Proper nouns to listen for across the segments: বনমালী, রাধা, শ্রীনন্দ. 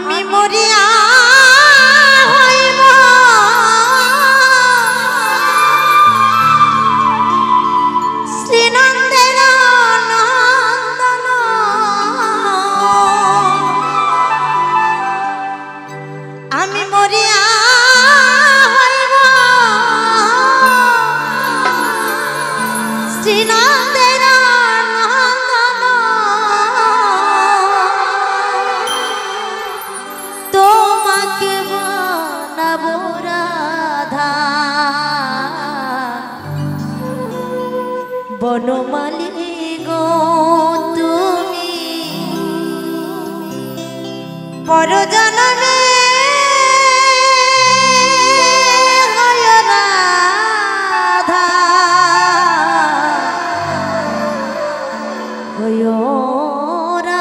আমি মরিয়া হইব শ্রীনন্দের নন্দন আমি মরিয়া হইব শ্রীনন্দ বনমালী গো তুমি পরজনমে হয় রাধা হয় রাধা বনমালী গো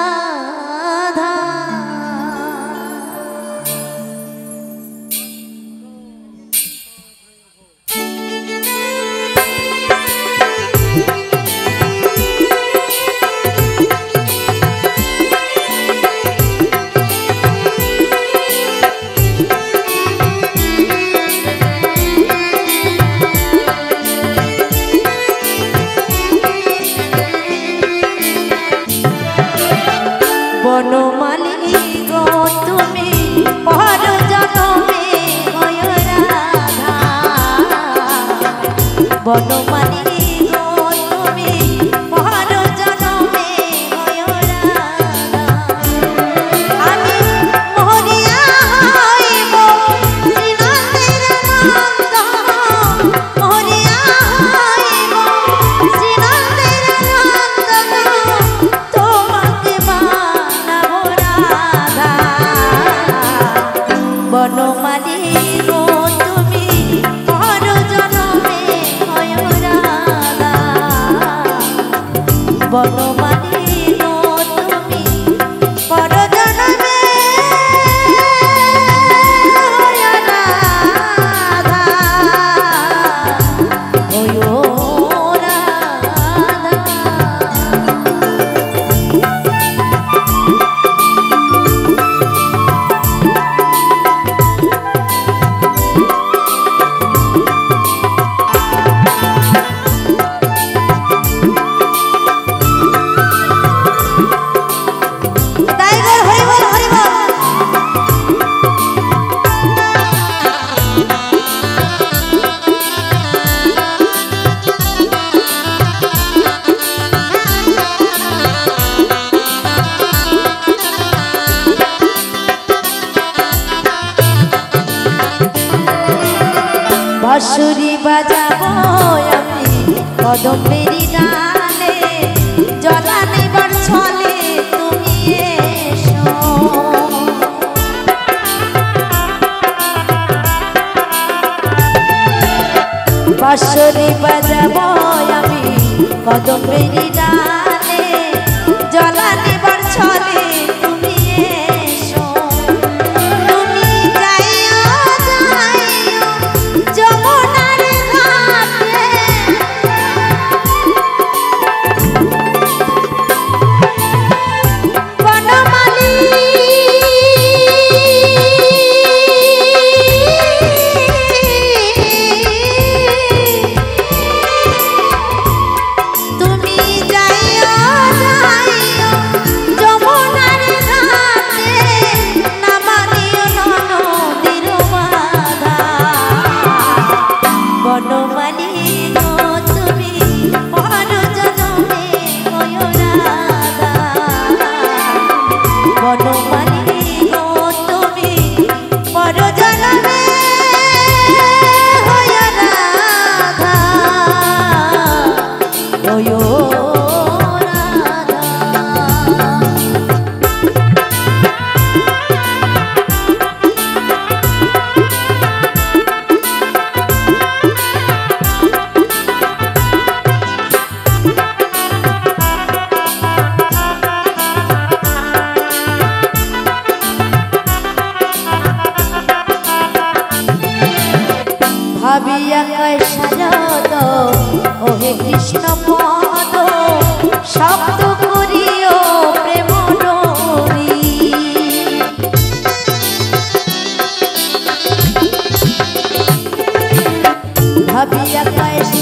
তুমি পরজনমে হয় রাধা বনমালী বাঁশুরি বাজাবো আমি কদমের ডালে জলা নেবার ছলে তুমি এসো বাঁশুরি বাজাবো আমি কদমের ডালে জলা নেবার ছলে ভাবিয়া কয় সারদ ওহে কৃষ্ণ পদ শব্দ করিও প্রেম ডোরি โ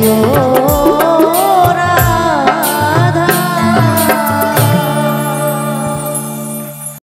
อ้